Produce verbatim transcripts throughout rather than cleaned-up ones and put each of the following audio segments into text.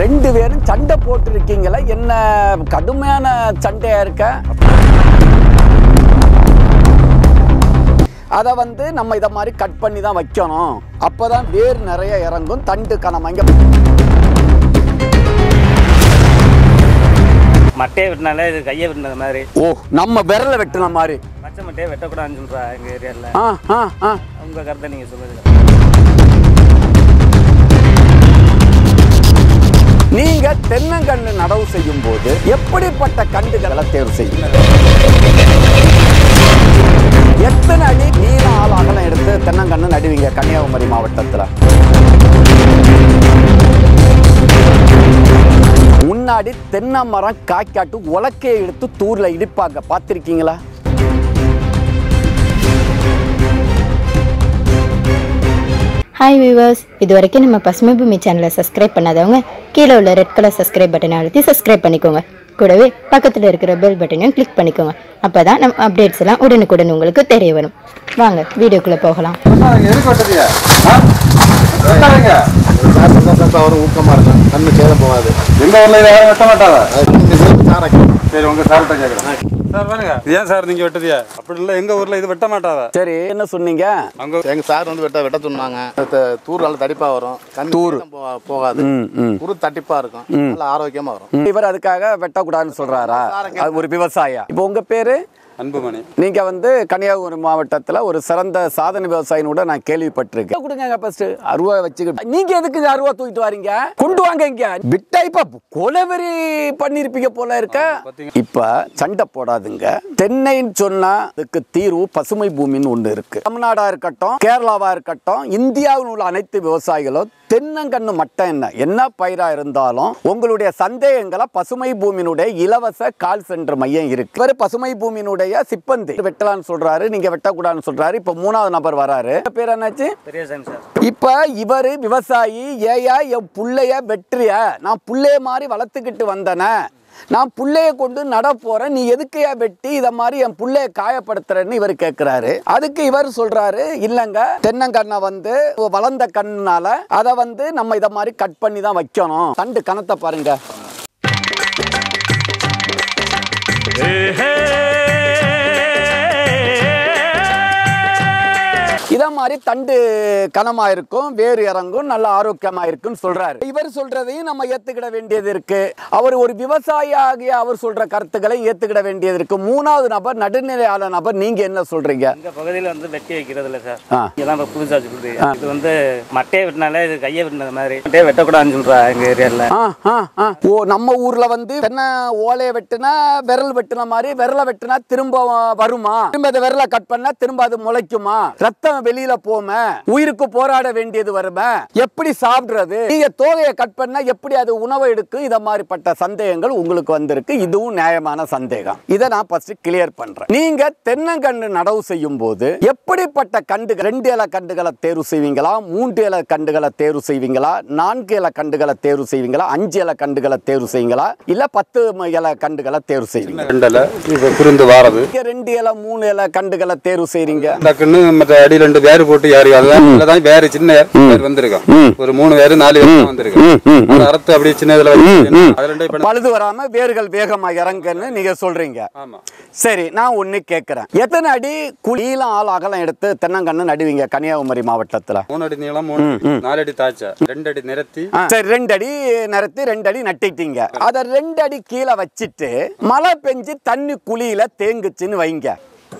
ரெண்டு பேரும் சண்டை போட்டுருக்கீங்களா? என்ன கடுமையான சண்டையாக இருக்கா? அதை வந்து நம்ம இதை மாதிரி கட் பண்ணி தான் வைக்கணும். அப்போ தான் வேர் நிறைய இறங்கும், தண்டு கனமாங்க. மட்டையை வெட்டினாலே இது கையை வெட்டினது மாதிரி. ஓ, நம்ம விரலை வெட்டின மாதிரி. மச்சை மட்டையை வெட்டக்கூடாதுன்னு சொல்கிறா எங்கள் ஏரியாவில். ஆ ஆ ஆ உங்கள் கருத்தை நீங்கள் சொல்லுங்கள். நீங்க தென்னங்கன்று நடவு செய்யும் போது எப்படிப்பட்ட கண்டுகளை தேர்வு செய்யும்? எத்தனை அடி நீள ஆளாக எடுத்து தென்னங்கன்று நடுவீங்க கன்னியாகுமரி மாவட்டத்தில்? முன்னாடி தென்னை மரம் காய்க்காட்டு உலக்கையை எடுத்து தூரில் இடிப்பாங்க, பார்த்துருக்கீங்களா? ஹாய் வியூவர்ஸ், இது வரைக்கும் நம்ம பசுமை பூமி சேனலை சப்ஸ்கிரைப் பண்ணாதவங்க கீழே உள்ள ரெட் கலர் சப்ஸ்கிரைப் பட்டனை அழுத்தி சப்ஸ்கிரைப் பண்ணிக்கோங்க. கூடவே பக்கத்தில் இருக்கிற பெல் பட்டனையும் கிளிக் பண்ணிக்கோங்க. அப்போ தான் நம்ம அப்டேட்ஸ் எல்லாம் உடனுக்குடன் உங்களுக்கு தெரிய வரும். வாங்க வீடியோக்குள்ளே போகலாம். ஊக்கமாக இருக்கும், நம்ம சேதம் போகாது. எங்கள் ஊரில் யாரும் வெட்ட மாட்டாங்க. சரி, உங்கள் சார்கிட்ட கேட்குறேன். சார் பாருங்க, ஏன் சார் நீங்க வெட்டதியா? அப்படி இல்லை, எங்க ஊர்ல இது வெட்ட மாட்டாதா? சரி, என்ன சொன்னீங்க? அங்க எங்க சார் வந்து வெட்ட வெட்ட சொன்னாங்க. தூரால தடிப்பா வரும், தூர் போகாது, தூர் தடிப்பா இருக்கும், நல்லா ஆரோக்கியமா வரும். இவர் அதுக்காக வெட்டக்கூடாதுன்னு சொல்றாரா? அது ஒரு விவசாயா. இப்போ உங்க பேரு? அன்புமணி. நீங்க வந்து கன்னியாகுமரி மாவட்டத்துல ஒரு சிறந்த சாதனை விவசாயினோட நான் கேள்விப்பட்டிருக்கேன். கொடுங்க ஃபர்ஸ்ட் அருவா வச்சுக்கிட்டு. நீங்க எதுக்கு அருவா தூக்கிட்டு வரீங்க? கொண்டு வாங்க இங்க. விட்டா இப்ப கொலவெறி பண்ணிருப்பீங்க போல இருக்க. இப்ப சண்டை போடாதுங்க. தென்னைன்னு சொன்னா அதுக்கு தீர்வு பசுமை பூமின்னு ஒண்ணு இருக்கு. தமிழ்நாடா இருக்கட்டும், கேரளாவா இருக்கட்டும், இந்தியாவில் உள்ள அனைத்து விவசாயிகளும் தென்னங்கண்ணு மட்டும் என்ன என்ன பயிரா இருந்தாலும் உங்களுடைய சந்தேகங்களை பசுமை பூமியினுடைய இலவச கால் சென்டர் மையம் இருக்கு. பசுமை பூமியினுடைய சிப்பந்தி வெட்டலான்னு சொல்றாரு, நீங்க வெட்டக்கூடாதுன்னு சொல்றாரு. இப்ப மூணாவது நபர் வராரு, பேர் என்னாச்சு? இப்ப இவரு விவசாயி. ஏயா என் புள்ளைய வெற்றிய நான் புள்ளைய மாதிரி வளர்த்துக்கிட்டு வந்தன, நான் புள்ளைய கொண்டு நட போறேன், நீ எதுக்கையா வெட்டி இதை மாதிரி என் புள்ளைய காயப்படுத்துறன்னு இவர் கேட்கிறாரு. அதுக்கு இவர் சொல்றாரு, இல்லங்க தென்னங்கண்ணை வந்து வளர்ந்த கண்ணுனால அதை வந்து நம்ம இதை மாதிரி கட் பண்ணி தான் வைக்கணும். தண்டு கணத்தை பாருங்க. இதை மாதிரி தண்டு கனமாக இருக்கும், வேறு இறங்கும், நல்ல ஆரோக்கியமாக இருக்குன்னு சொல்கிறாரு. இவர் சொல்கிறதையும் நம்ம ஏற்றுக்கிட வேண்டியது இருக்குது. அவர் ஒரு விவசாயியாகிய அவர் சொல்கிற கருத்துக்களை ஏற்றுக்கிட வேண்டியது இருக்குது. மூணாவது நபர் நடுநிலையான நபர், நீங்கள் என்ன சொல்கிறீங்க? இந்த பகுதியில் வந்து வெட்டி வைக்கிறது இல்லை சார், இதெல்லாம் இப்போ புதுசாக சொல்லுது. இது வந்து மட்டையை வெட்டினாலே இது கையை வெட்டினது மாதிரி. மட்டையை வெட்டக்கூடாதுன்னு சொல்கிறா எங்கள் ஏரியாவில். ஆ ஆ ஆ ஓ நம்ம ஊரில் வந்து தென்னை ஓலையை வெட்டினா விரல் வெட்டின மாதிரி, விரலை வெட்டினா திரும்ப வருமா? திரும்ப அதை விரலை கட் பண்ணால் திரும்ப அது முளைக்குமா? ரத்தம் வெளியில போமே, உயிருக்கு போராட வேண்டியது வருமே, எப்படி சாப்பிடுறது? நீங்க தோகையை கட் பண்ணா எப்படி அது உணவை எடுக்கும்? இத மாதிரிப்பட்ட சந்தேகங்கள் உங்களுக்கு வந்திருக்கு. இதுவும் நியாயமான சந்தேகம். இதை நான் ஃபர்ஸ்ட் கிளியர் பண்றேன். நீங்க தென்னங்கன்று நடவு செய்யும் போது எப்படிப்பட்ட கண்டு, ரெண்டு இலை கண்டுகளை தேர்வு செய்வீங்களா, மூன்று இலை கண்டுகளை தேர்வு செய்வீங்களா, நான்கு இலை கண்டுகளை தேர்வு செய்வீங்களா, அஞ்சு இலை கண்டுகளை தேர்வு செய்வீங்களா, இல்ல பத்து இலை கண்டுகளை தேர்வு செய்வீங்களா? ரெண்டு இலை புரிந்து வாரது, ரெண்டு இலை மூணு இலை கண்டுகளை தேர்வு செய்றீங்க. வேறு போட்டு யாரு தான் வேறு சின்ன வந்திருக்கோம், ஒரு மூணு வேறு நாலு வேறு வந்திருக்கோம். அறுத்து அப்படியே சின்னதுல பழுது வராம வேர்கள் வேகமா இறங்குன்னு நீங்க சொல்றீங்க. சரி, நான் ஒண்ணு கேட்கிறேன். எத்தனை அடி குழியெல்லாம் ஆள் அகலம் எடுத்து தென்னங்கண்ணு நடுவீங்க கன்னியாகுமரி மாவட்டத்துல? மூணு அடி நீளம், நாலு அடி தாய்ச்சா, ரெண்டு அடி நிரத்தி. சரி, ரெண்டு அடி நிரத்தி, ரெண்டு அடி நட்டிட்டீங்க. அதை ரெண்டு அடி கீழே வச்சிட்டு மழை பெஞ்சு தண்ணி குழியில தேங்குச்சுன்னு வைங்க.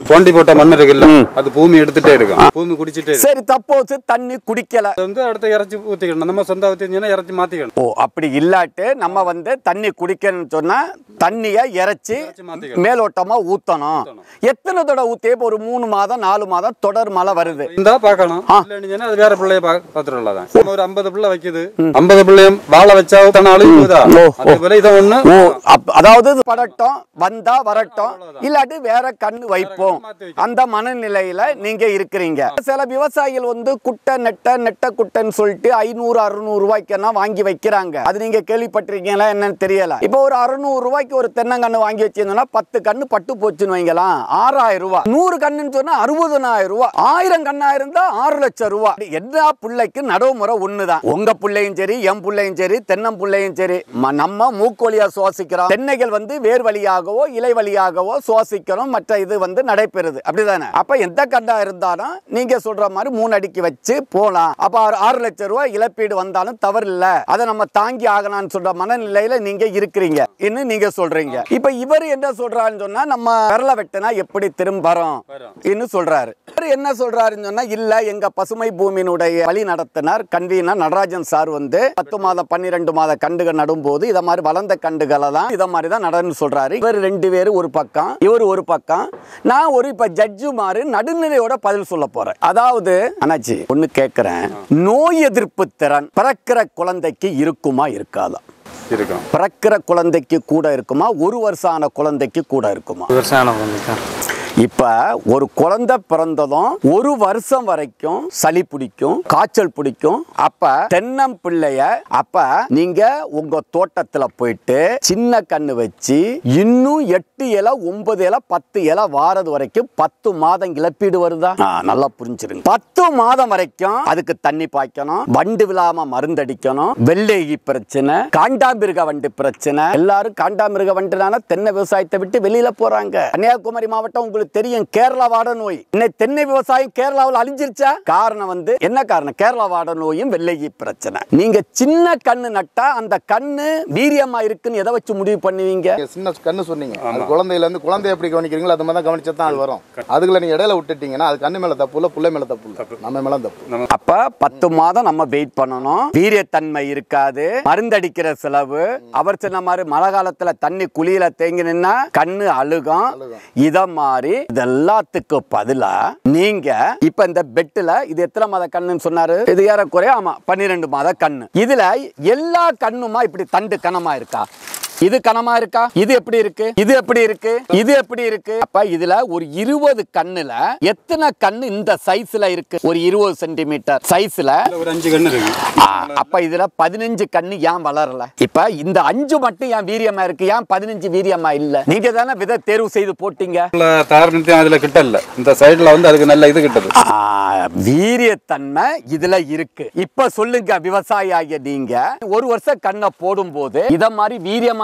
தோண்டி போட்ட மண் இருக்குல்ல, அது பூமி எடுத்துட்டே இருக்கும், பூமி குடிச்சிட்டே. சரி, தப்போச்சு தண்ணி குடிக்கல வந்து அடுத்த இறச்சி ஊத்திக்கணும், நம்ம சொந்த ஊத்தினா இறச்சி மாத்திக்கணும். ஓ, அப்படி இல்லாட்டு நம்ம வந்து தண்ணி குடிக்கணும்னு சொன்னா தண்ணியை இறச்சி மேலோட்டமா ஊத்தணும். எத்தனை தடவை ஊத்தி? ஒரு மூணு மாதம் நாலு மாதம் தொடர் மழை வருது இருந்தா பாக்கணும், இல்லைன்னு அது வேற பிள்ளைய பாத்துட்டு. ஒரு ஐம்பது பிள்ளை வைக்குது, ஐம்பது பிள்ளையும் வாழை வச்சா ஒண்ணு. அதாவது படட்டும் வந்தா வரட்டும், இல்லாட்டி வேற கண்ணு வைப்போம். ஆகும். அந்த மனநிலையில நீங்க இருக்கிறீங்க. சில விவசாயிகள் வந்து குட்டை நெட்டை நெட்டை குட்டைன்னு சொல்லிட்டு ஐநூறு அறுநூறு ரூபாய்க்குன்னா வாங்கி வைக்கிறாங்க. அது நீங்க கேள்விப்பட்டிருக்கீங்களா என்னன்னு தெரியல. இப்போ ஒரு அறுநூறு ரூபாய்க்கு ஒரு தென்னங்கன்று வாங்கி வச்சிருந்தோம்னா பத்து கன்று பட்டு போச்சுன்னு வைங்களாம் ஆறாயிரம் ரூபாய். நூறு கண்ணுன்னு சொன்னா அறுபதனாயிரம் ரூபாய். ஆயிரம் கண்ணா இருந்தா ஆறு லட்சம் ரூபாய். எல்லா பிள்ளைக்கு நடுமுறை ஒண்ணுதான். உங்க பிள்ளையும் சரி எம் பிள்ளையும் சரி தென்னம் பிள்ளையும் சரி நம்ம மூக்கோலியா சுவாசிக்கிறோம். தென்னைகள் வந்து வேர் வழியாகவோ இலை வழியாகவோ சுவாசிக்கிறோம். மற்ற இது வந்து நடைபெறுது அப்படிதானே. அப்ப எந்த கண்டா இருந்தாலும் நீங்க சொல்ற மாதிரி மூணு அடிக்கு வச்சு போலாம். அப்ப ஆறு லட்சம் ரூபாய் இழப்பீடு வந்தாலும் தவறு இல்ல, அதை நம்ம தாங்கி ஆகலாம்னு சொல்ற மனநிலையில நீங்க இருக்கிறீங்க இன்னும் நீங்க சொல்றீங்க. இப்ப இவர் என்ன சொல்றாருன்னு சொன்னா நம்ம விரல வெட்டினா எப்படி திரும்ப வரும் இன்னும் சொல்றாரு. இவர் என்ன சொல்றாருன்னு சொன்னா இல்ல எங்க பசுமை பூமியினுடைய வழி நடத்தினார் கன்வீனர் நடராஜன் சார் வந்து பத்து மாத பன்னிரெண்டு மாத கண்டுகள் நடும் போது இத மாதிரி வளர்ந்த கண்டுகளை தான் இத மாதிரி தான் நடன்னு சொல்றாரு. இவர் ரெண்டு பேரும் ஒரு பக்கம் இவர் ஒரு பக்கம் நான் ஒரு இப்ப ஜட்ஜு மாறு நடுநிலையோட பதில் சொல்ல போறேன். அதாவது அண்ணாச்சி ஒன்னு கேட்கிறேன், நோய் எதிர்ப்பு திறன் பிறக்கிற குழந்தைக்கு இருக்குமா இருக்காதா? இருக்கும். பிறக்கிற குழந்தைக்கு கூட இருக்குமா ஒரு வருஷம் ஆன குழந்தைக்கு கூட இருக்குமா? இப்ப ஒரு குழந்தை பிறந்ததும் ஒரு வருஷம் வரைக்கும் சளி பிடிக்கும் காய்ச்சல் பிடிக்கும். அப்ப தென்னம் பிள்ளைய அப்ப நீங்க உங்க தோட்டத்துல போயிட்டு சின்ன கண்ணு வச்சு இன்னும் எட்டு இலை ஒன்பது இலை பத்து இலை வாரது வரைக்கும் பத்து மாதம் இழப்பீடு வருதா? நல்லா புரிஞ்சிருங்க. பத்து மாதம் வரைக்கும் அதுக்கு தண்ணி பாய்க்கணும், வண்டு விழாம மருந்தடிக்கணும், வெள்ளேகி பிரச்சனை காண்டாமிருக வண்டு பிரச்சனை. எல்லாரும் காண்டாமிருக வண்டுனால தென்னை விவசாயத்தை விட்டு வெளியில போறாங்க. கன்னியாகுமரி மாவட்டம் உங்களுக்கு தெரியும் கேரளா வாட நோய். இன்னை தென்னை விவசாயம் கேரளாவில் அழிஞ்சிருச்சா? காரணம் வந்து என்ன காரணம்? கேரளா வாட நோயும் வெள்ளேகி பிரச்சனை. நீங்க சின்ன கண்ணு நட்டா அந்த கண்ணு வீரியமா இருக்குன்னு எதை வச்சு முடிவு பண்ணுவீங்க? சின்ன கண்ணு சொன்னீங்க. அது குழந்தையில இருந்து குழந்தை எப்படி கவனிக்கிறீங்களோ அது மாதிரி தான் கவனிச்சா தான் அது வரும். அதுக்குள்ள நீ இடையில விட்டுட்டீங்கன்னா அது கண்ணு மேல தப்பு இல்ல, புள்ளை மேல தப்பு இல்ல, நம்ம மேல தப்பு. அப்ப பத்து மாதம் நம்ம வெயிட் பண்ணணும். வீரியத்தன்மை இருக்காது, மருந்தடிக்கிற செலவு. அவர் சொன்ன மாதிரி மழை காலத்துல தண்ணி குளியில தேங்கினா கண்ணு அழுகும். இத மாதிரி இதெல்லாத்துக்கு பதிலா நீங்க இப்ப இந்த பெட்ல இது எத்தனை மாத கண்ணு சொன்னாரு? இது ஏறக்குறைய ஆமா பன்னிரெண்டு மாத கண்ணு. இதுல எல்லா கண்ணுமா இப்படி தண்டு கனமா இருக்கா? இது கனமா இருக்கா? இது எப்படி இருக்கு? இது எப்படி இருக்கு? இது எப்படி இருக்கு? அப்ப இதுல ஒரு இருபது கண்ணுல எத்தனை கண்ணு இந்த சைஸ்ல இருக்கு? ஒரு இருபது சென்டிமீட்டர் சைஸ்ல ஒரு அஞ்சு கண்ணு இருக்கு. அப்ப இதுல பதினஞ்சு கண்ணு ஏன் வளரல? இப்ப இந்த அஞ்சு மட்டும் ஏன் வீரியமா இருக்கு? ஏன் பதினஞ்சு வீரியமா இல்ல? நீங்க தானே விதை தேர்வு செய்து போட்டீங்க. அதுல கிட்ட இல்ல இந்த சைடுல வந்து அதுக்கு நல்ல இது கிட்டது வீரியத்தன்மை இதுல இருக்கு. இப்ப சொல்லுங்க விவசாயி ஆகிய நீங்க ஒரு வருஷம் கண்ணை போடும் போது இத மாதிரி வீரியமா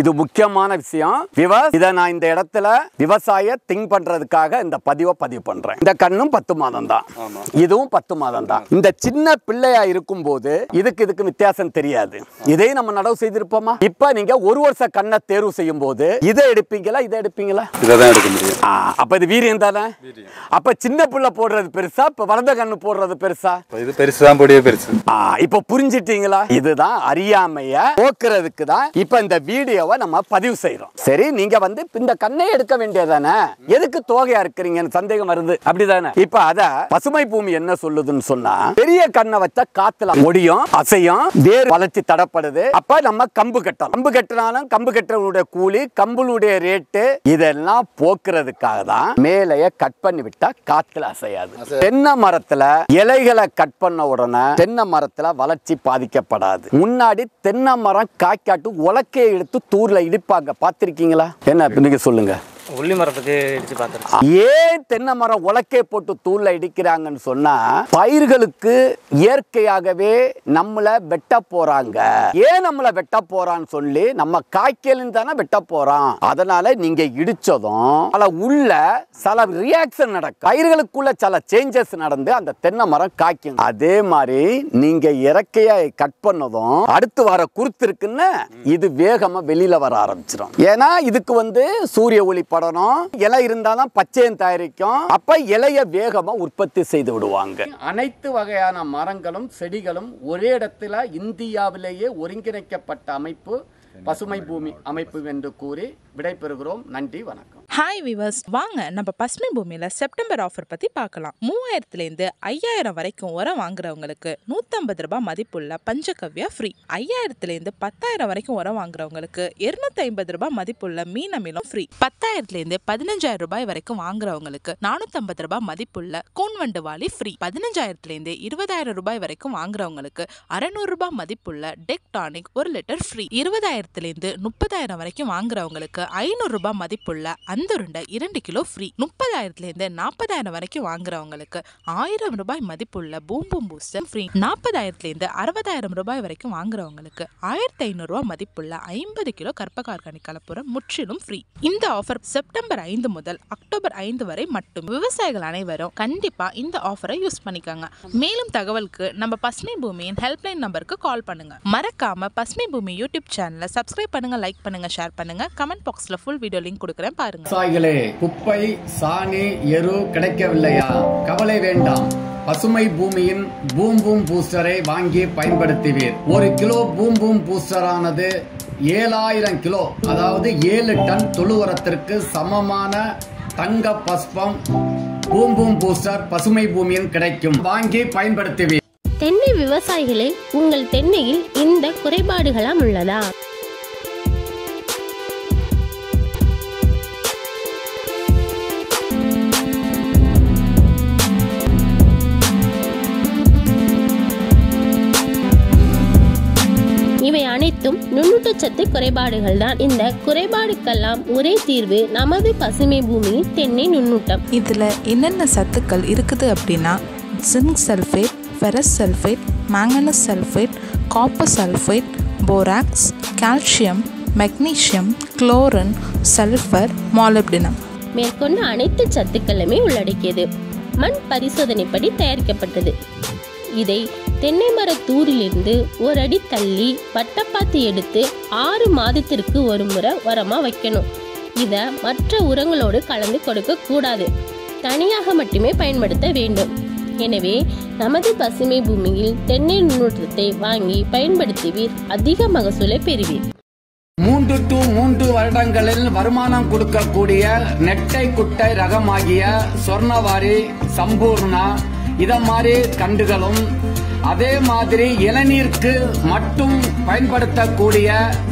இது முக்கியமான விஷயம். இதை நான் இந்த இடத்துல விவசாய திங்க் பண்றதுக்காக இந்த பதிவை பதிவு பண்றேன். இந்த கண்ணும் பத்து மாதம் தான், இதுவும் பத்து மாதம் தான். இந்த சின்ன பிள்ளையா இருக்கும் போது இதுக்கு இதுக்கு வித்தியாசம் தெரியாது. இதை நம்ம நடவு செய்திருப்போமா? இப்ப நீங்க ஒரு வருஷ கண்ணை தேர்வு செய்யும் போது இதை எடுப்பீங்களா இதை எடுப்பீங்களா? இதான் எடுக்க முடியும். அப்ப இது வீரியம் தானே. அப்ப சின்ன பிள்ளை போடுறது பெருசா இப்ப வளர்ந்த கண்ணு போடுறது பெருசா? இது பெருசுதான் போடியே பெருசு. இப்ப புரிஞ்சிட்டீங்களா? இதுதான் அறியாமைய போக்குறதுக்கு தான் இப்ப இந்த வீடு நம்ம பதிவு செய்யறோம். சரி நீங்க வந்து இந்த கண்ணை எடுக்க வேண்டியதானே, எதுக்கு தோகையா இருக்கிறீங்க சந்தேகம் வருது அப்படிதானே. இப்ப அத பசுமை பூமி என்ன சொல்லுதுன்னு சொன்னா பெரிய கண்ணை வச்சா காத்துல முடியும் அசையும் வேர் வளர்ச்சி தடப்படுது. அப்ப நம்ம கம்பு கட்டணும். கம்பு கட்டினாலும் கம்பு கட்டுறவங்களுடைய கூலி கம்புளுடைய ரேட்டு இதெல்லாம் போக்குறதுக்காக தான் மேலைய கட் பண்ணி விட்டா காத்துல அசையாது. தென்னை மரத்துல இலைகளை கட் பண்ண உடனே தென்னை மரத்துல வளர்ச்சி பாதிக்கப்படாது. முன்னாடி தென்னை மரம் காய்க்காட்டு உலக்கையை எடுத்து தூர்ல இடிப்பாங்க பாத்திருக்கீங்களா? என்ன நீங்க சொல்லுங்க. உள்ளி மரத்துக்கு இடிச்சு பார்த்துருக்கேன். ஏன் தென்னை மரம் உலக்கே போட்டு தூளை இடிக்கிறாங்கன்னு சொன்னா பயிர்களுக்கு இயற்கையாகவே நம்மளை வெட்ட போறாங்க. ஏன் நம்மளை வெட்ட போறான்னு சொல்லி நம்ம காய்க்கலின்னு தானே வெட்ட போறோம். அதனால நீங்க இடிச்சதும் பல உள்ள சில ரியாக்ஷன் நடக்கும், பயிர்களுக்குள்ள சில சேஞ்சஸ் நடந்து அந்த தென்னை மரம் காய்க்கும். அதே மாதிரி நீங்க இயற்கையா கட் பண்ணதும் அடுத்து வர குருத்து இருக்குன்னு இது வேகமா வெளியில வர ஆரம்பிச்சிடும். ஏன்னா இதுக்கு வந்து சூரிய ஒளி இலை இருந்தாலும் பச்சையும் தயாரிக்கும். அப்ப இலைய வேகமா உற்பத்தி செய்து விடுவாங்க. அனைத்து வகையான மரங்களும் செடிகளும் ஒரே இடத்துல இந்தியாவிலேயே ஒருங்கிணைக்கப்பட்ட அமைப்பு பசுமை பூமி அமைப்பு என்று கூறி விடைபெறுகிறோம். நன்றி, வணக்கம். ஹாய் விவர்ஸ், வாங்க நம்ம பசுமை பூமியில செப்டம்பர் ஆஃபர் பத்தி பார்க்கலாம். மூவாயிரத்துல இருந்து ஐயாயிரம் வரைக்கும் உரம் வாங்குறவங்களுக்கு நூத்தம்பது ரூபாய் மதிப்புள்ள பஞ்சகவ்யா ஃப்ரீ. ஐயாயிரத்துல இருந்து பத்தாயிரம் வரைக்கும் உரம் வாங்குறவங்களுக்கு இருநூத்தி ஐம்பது ரூபாய் மதிப்புள்ள மீன் அமிலம் ஃப்ரீ. பத்தாயிரத்துல இருந்து பதினஞ்சாயிரம் ரூபாய் வரைக்கும் வாங்குறவங்களுக்கு நானூத்தி ஐம்பது ரூபாய் மதிப்புள்ள கூன்வண்டு வாளி ஃப்ரீ. பதினஞ்சாயிரத்துல இருந்து இருபதாயிரம் ரூபாய் வரைக்கும் வாங்குறவங்களுக்கு அறுநூறு ரூபாய் மதிப்புள்ள டெக் டானிக் ஒரு லிட்டர் ஃப்ரீ. இருபதாயிரத்துல இருந்து முப்பதாயிரம் வரைக்கும் வாங்குறவங்களுக்கு ஐநூறு ரூபாய் மதிப்புள்ள அந்தருண்டை இரண்டு கிலோ ஃப்ரீ. முப்பதாயிரத்துல இருந்து நாற்பதாயிரம் வரைக்கும் வாங்குறவங்களுக்கு ஆயிரம் ரூபாய் மதிப்புள்ள பூம் பூம் பூஸ்டர் ஃப்ரீ. நாற்பதாயிரத்துல இருந்து அறுபதாயிரம் ரூபாய் வரைக்கும் வாங்குறவங்களுக்கு ஆயிரத்தி ஐநூறு ரூபாய் மதிப்புள்ள ஐம்பது கிலோ கற்பக ஆர்கானிக் கலப்புரம் முற்றிலும் ஃப்ரீ. இந்த ஆஃபர் செப்டம்பர் ஐந்து முதல் அக்டோபர் ஐந்து வரை மட்டும். விவசாயிகள் அனைவரும் கண்டிப்பா இந்த ஆஃபரை யூஸ் பண்ணிக்காங்க. மேலும் தகவலுக்கு நம்ம பசுமை பூமியின் ஹெல்ப்லைன் நம்பருக்கு கால் பண்ணுங்க. மறக்காம பசுமை பூமி யூடியூப் சேனலை சப்ஸ்கிரைப் பண்ணுங்க, லைக் பண்ணுங்க, ஷேர் பண்ணுங்க. கமெண்ட் பாக்ஸ்ல ஃபுல் வீடியோ லிங்க் கொடுக்குறேன் பாருங்க. விவசாயிகளே, குப்பை சாணி எரு கிடைக்கவில்லையா? கவலை வேண்டாம். பசுமை பூமியின் பூம் பூம் பூஸ்டரை வாங்கி பயன்படுத்துவீர். ஒரு கிலோ பூம் பூம் பூஸ்டரானது ஏழாயிரம் கிலோ, அதாவது ஏழு டன் தொழுவரத்திற்கு சமமான தங்க பஸ்பம் பூம் பூம் பூஸ்டர் பசுமை பூமியின் கிடைக்கும். வாங்கி பயன்படுத்துவீர். தென்னை விவசாயிகளே, உங்கள் தென்னையில் இந்த குறைபாடுகளாம் உள்ளதா? அனைத்தும் நுண்ணூட்டச்சத்து குறைபாடுகள் தான். இந்த குறைபாடுக்கெல்லாம் ஒரே தீர்வு நமது பசுமை பூமியின் தென்னை நுண்ணூட்டம். இதுல என்னென்ன சத்துக்கள் இருக்குது அப்படின்னா, zinc sulphate, ferrous sulphate, manganese sulphate, copper sulphate, borax, calcium, magnesium, chlorine, sulphur, molybdenum மேற்கொண்ட அனைத்து சத்துக்களுமே உள்ளடக்கியது. மண் பரிசோதனைப்படி தயாரிக்கப்பட்டது. இதை தென்னை மர தூரிலிருந்து ஒரு அடி தள்ளி வட்டப்பாத்து எடுத்து ஆறு மாதத்திற்கு ஒரு முறை உரமா வைக்கணும். இதை மற்ற உரங்களோடு கலந்து கொடுக்க கூடாது. தனியாக மட்டுமே பயன்படுத்த வேண்டும். எனவே நமது பசுமை பூமியில் தென்னை நுண்ணூட்டத்தை வாங்கி பயன்படுத்துவீர். அதிக மகசூலை பெறுவீர். மூன்று டு மூன்று வருடங்களில் வருமானம் கொடுக்கக்கூடிய நெட்டை குட்டை ரகமாகிய சொர்ணவாரி சம்பூர்ணா இத மாதிரி கண்டுகளும், அதே மாதிரி இளநீருக்கு மட்டும் பயன்படுத்தக்கூடிய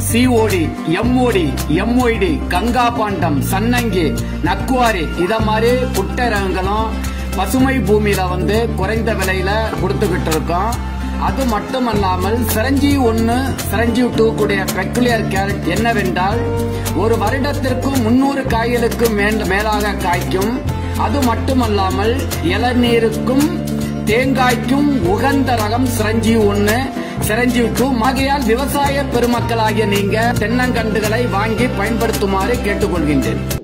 COD, MOD, MYD, Ganga Bondam, சன்னங்கி, நக்குவாரி இத மாதிரி குட்டை ரகங்களும் பசுமை பூமியில வந்து குறைந்த விலையில கொடுத்துக்கிட்டு இருக்கோம். அது மட்டுமல்லாமல் சிரஞ்சீவி ஒன்று சிரஞ்சீவி டூ கூடிய பெக்குலியர் கேரட் என்னவென்றால் ஒரு வருடத்திற்கு முன்னூறு காய்களுக்கு மேலாக காய்க்கும். அது மட்டுமல்லாமல் இளநீருக்கும் தேங்காய்க்கும் உகந்த ரகம் சிரஞ்சீவி ஒன்று சிரஞ்சீவி டூ. ஆகையால் விவசாய பெருமக்களாகிய நீங்க தென்னங்கண்டுகளை வாங்கி பயன்படுத்துமாறு கேட்டுக்கொள்கின்றேன்.